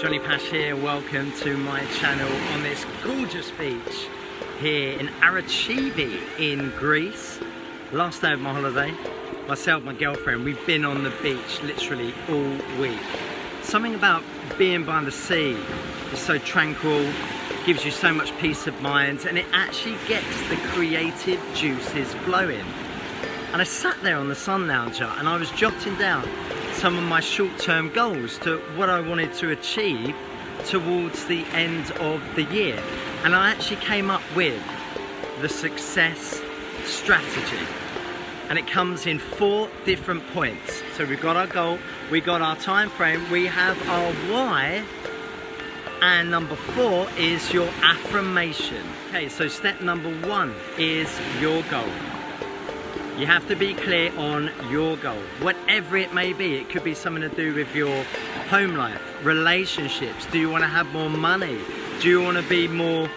Johny Pach here, welcome to my channel on this gorgeous beach here in Arachibi in Greece. Last day of my holiday, myself, my girlfriend, we've been on the beach literally all week. Something about being by the sea is so tranquil, gives you so much peace of mind, and it actually gets the creative juices flowing. And I sat there on the sun lounger and I was jotting down some of my short-term goals to what I wanted to achieve towards the end of the year. And I actually came up with the success strategy. And it comes in 4 different points. So we've got our goal, we got our time frame, we have our why, and number 4 is your affirmation. Okay, so step number 1 is your goal. You have to be clear on your goal, whatever it may be. It could be something to do with your home life, relationships. Do you want to have more money? Do you want to be more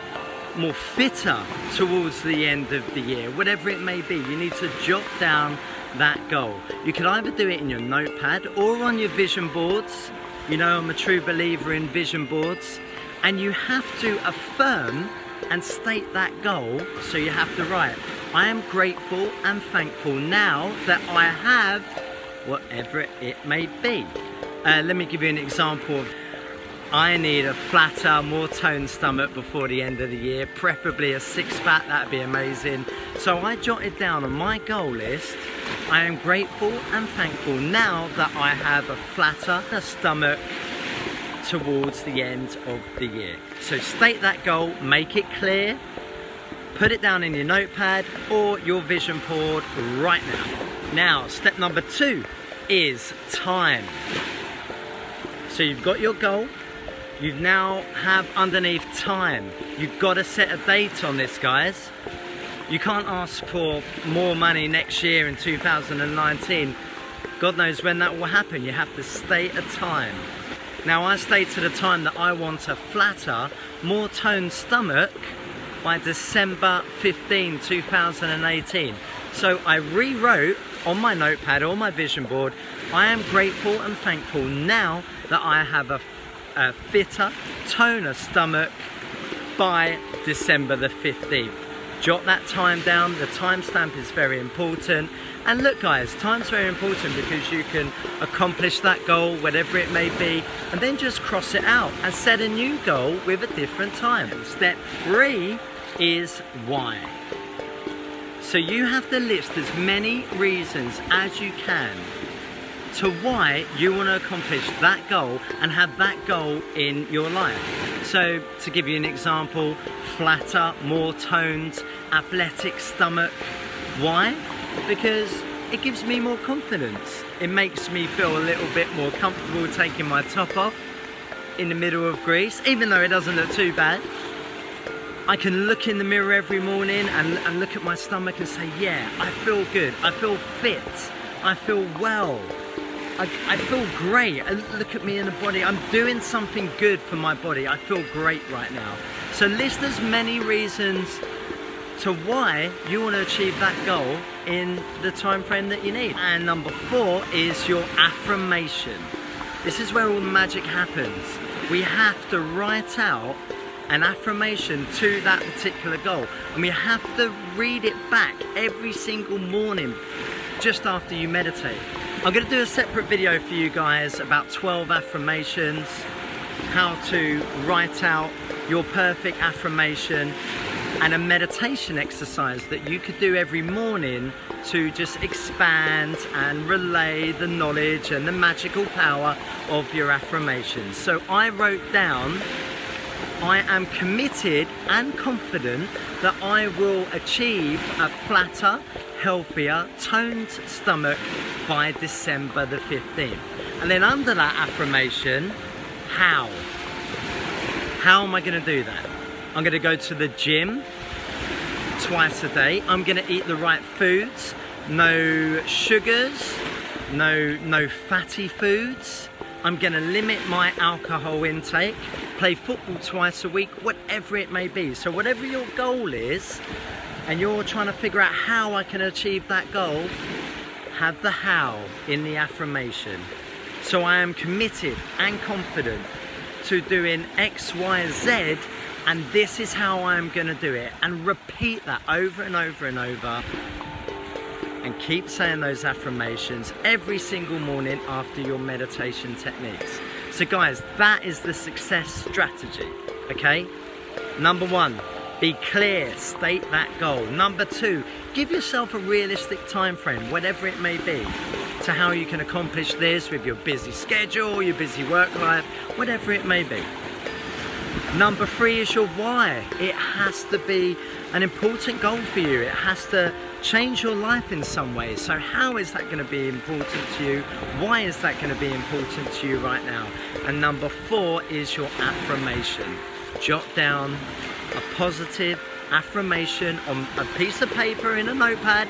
fitter towards the end of the year? Whatever it may be, you need to jot down that goal. You can either do it in your notepad or on your vision boards. You know, I'm a true believer in vision boards. And you have to affirm and state that goal. So you have to write, I am grateful and thankful now that I have whatever it may be. Let me give you an example. I need a flatter, more toned stomach before the end of the year, preferably a six-pack, that'd be amazing. So I jotted down on my goal list, I am grateful and thankful now that I have a flatter stomach towards the end of the year. So state that goal, make it clear, put it down in your notepad or your vision board right now. Now, step number 2 is time. So you've got your goal, you now have underneath time. You've got to set a date on this, guys. You can't ask for more money next year in 2019. God knows when that will happen. You have to state a time. Now, I stated a time that I want a flatter, more toned stomach by December 15, 2018. So I rewrote on my notepad or my vision board, I am grateful and thankful now that I have a fitter, toner stomach by December the 15th. Jot that time down, the timestamp is very important. And look guys, time's very important because you can accomplish that goal, whatever it may be, and then just cross it out and set a new goal with a different time. Step 3 is why. So you have to list as many reasons as you can to why you want to accomplish that goal and have that goal in your life. So to give you an example, flatter, more toned, athletic stomach. Why? Because it gives me more confidence. It makes me feel a little bit more comfortable taking my top off in the middle of Greece, even though it doesn't look too bad. I can look in the mirror every morning and look at my stomach and say, yeah, I feel good, I feel fit, I feel well, I feel great. Look at me in the body, I'm doing something good for my body, I feel great right now. So list as many reasons to why you want to achieve that goal in the time frame that you need. And number 4 is your affirmation. This is where all the magic happens. We have to write out an affirmation to that particular goal, and we have to read it back every single morning just after you meditate. I'm going to do a separate video for you guys about 12 affirmations, how to write out your perfect affirmation, and a meditation exercise that you could do every morning to just expand and relay the knowledge and the magical power of your affirmations. So I wrote down, I am committed and confident that I will achieve a flatter, healthier, toned stomach by December the 15th. And then under that affirmation, how? How am I going to do that? I'm going to go to the gym twice a day. I'm going to eat the right foods, no sugars, no fatty foods. I'm going to limit my alcohol intake, play football twice a week, whatever it may be. So whatever your goal is, and you're trying to figure out how I can achieve that goal, have the how in the affirmation. So I am committed and confident to doing X, Y, Z, and this is how I'm gonna do it. And repeat that over and over and over. And keep saying those affirmations every single morning after your meditation techniques. So guys, that is the success strategy, okay? Number one, be clear, state that goal. Number two, give yourself a realistic time frame, whatever it may be, to how you can accomplish this with your busy schedule, your busy work life, whatever it may be. Number three is your why. It has to be an important goal for you. It has to change your life in some way. So how is that going to be important to you? Why is that going to be important to you right now? And number four is your affirmation. Jot down a positive affirmation on a piece of paper in a notepad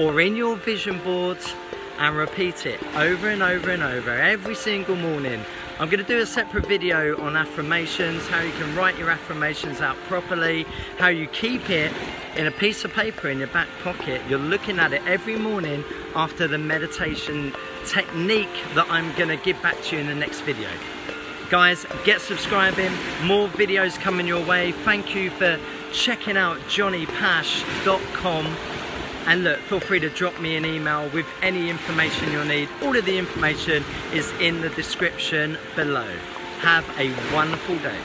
or in your vision boards, and repeat it over and over and over every single morning. I'm going to do a separate video on affirmations, how you can write your affirmations out properly, how you keep it in a piece of paper in your back pocket. You're looking at it every morning after the meditation technique that I'm going to give back to you in the next video. Guys, get subscribing, more videos coming your way. Thank you for checking out JohnyPach.com. And look, feel free to drop me an email with any information you'll need. All of the information is in the description below. Have a wonderful day.